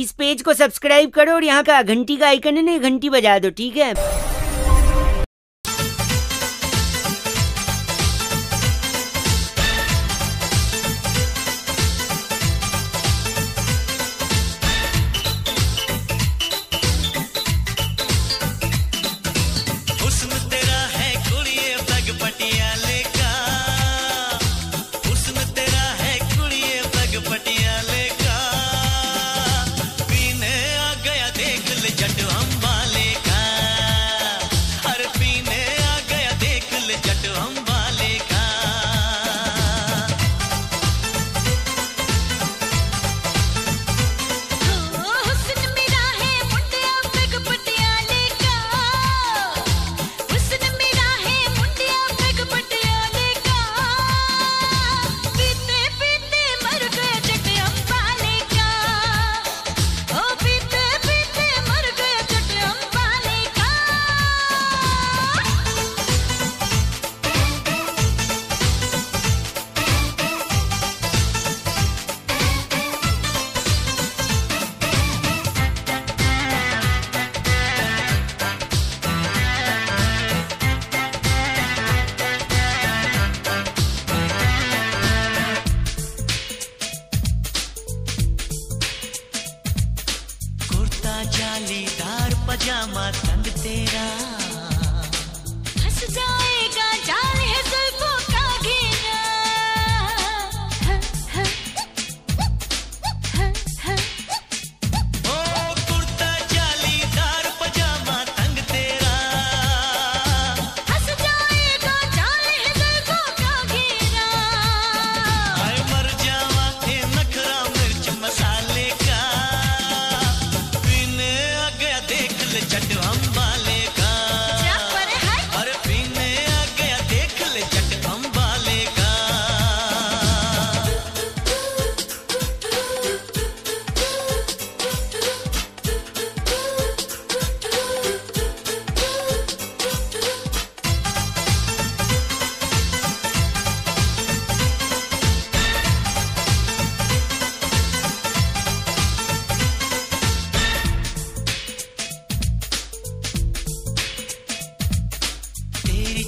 इस पेज को सब्सक्राइब करो और यहाँ का घंटी का आइकन है ना, घंटी बजा दो, ठीक है। जालीदार पजामा तंग तेरा हंस जाएगा जाल है जुल्फों का घेरा। ओ कुर्ता जालीदार पजामा तंग तेरा हंस जाएगा जाल है जुल्फों का घेरा। हाय मर जावा थे नखरा मिर्च मसाले का, चट अंबाले का, अरे पीने आ गया देख ले चट अंबाले का।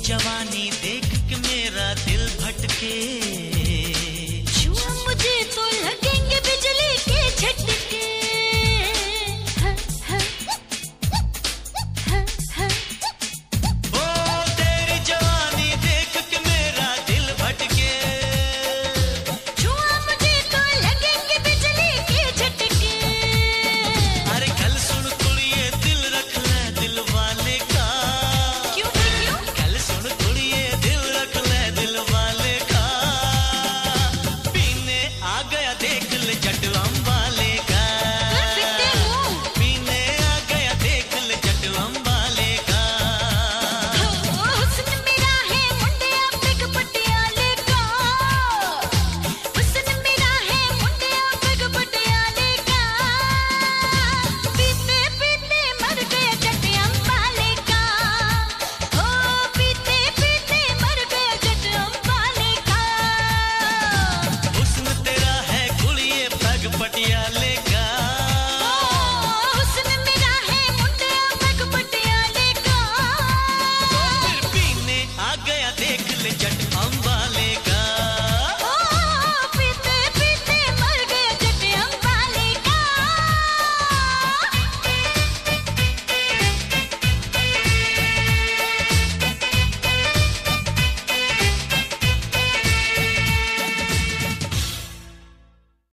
जवानी देख के मेरा दिल भटके,